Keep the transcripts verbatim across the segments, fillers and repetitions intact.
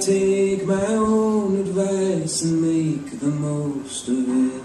Take my own advice and make the most of it.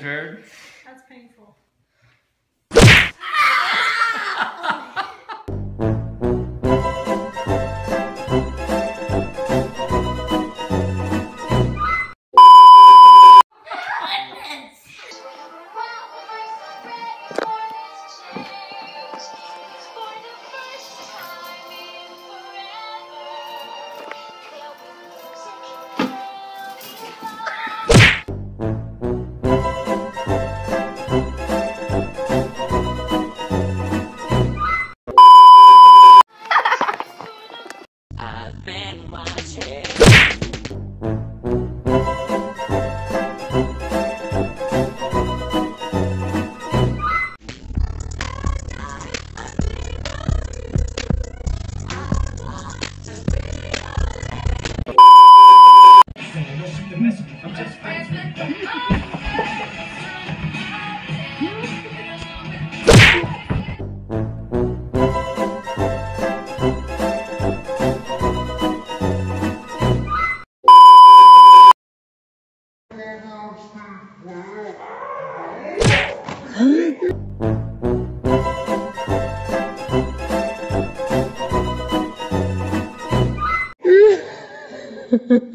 Turn. That's painful. Ah! Whoa! You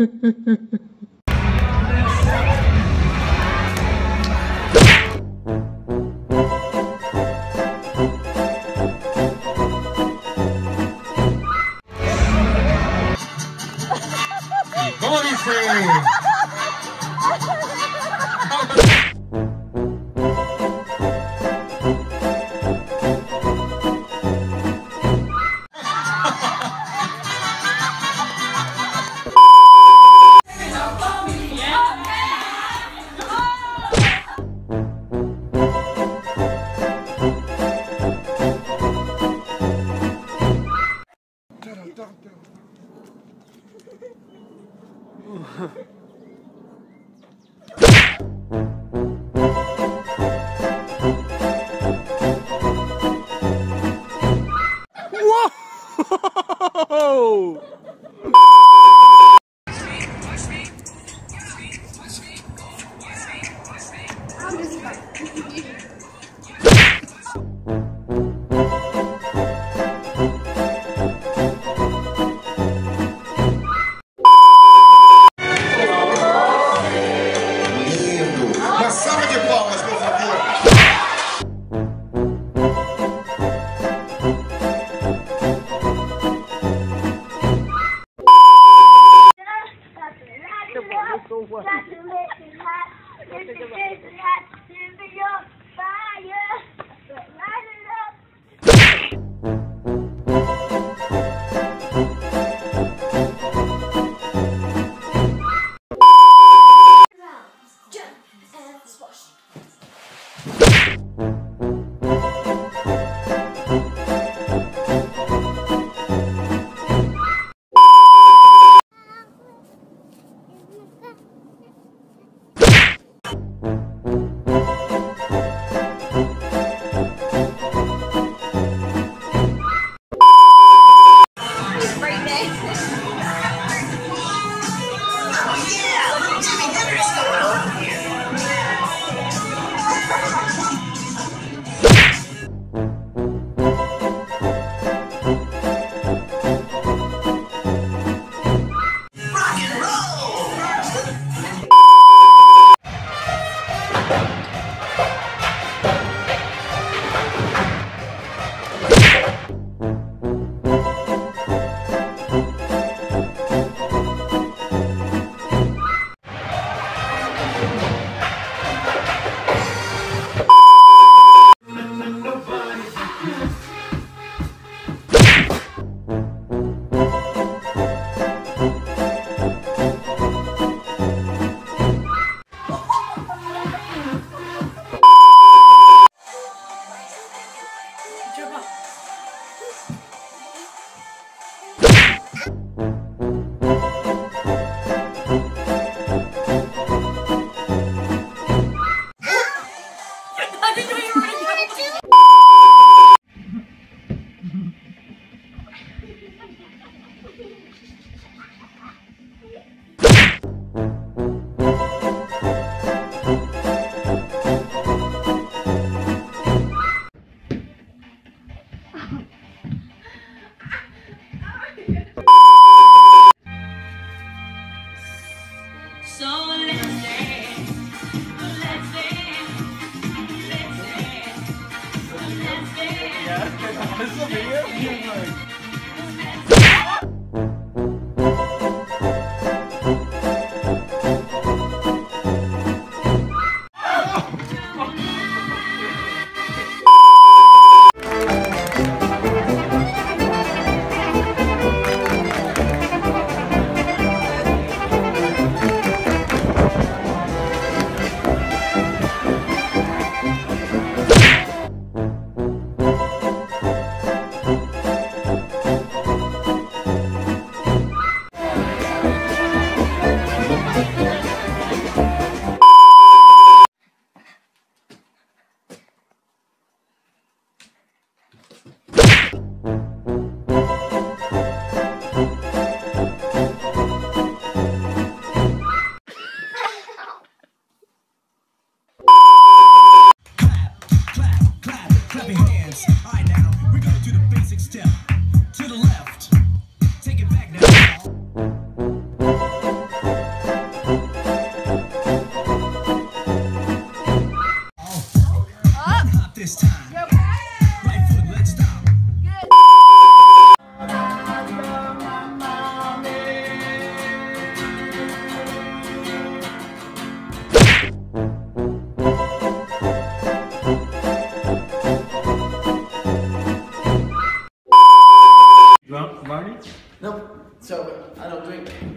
Nope. So I don't drink.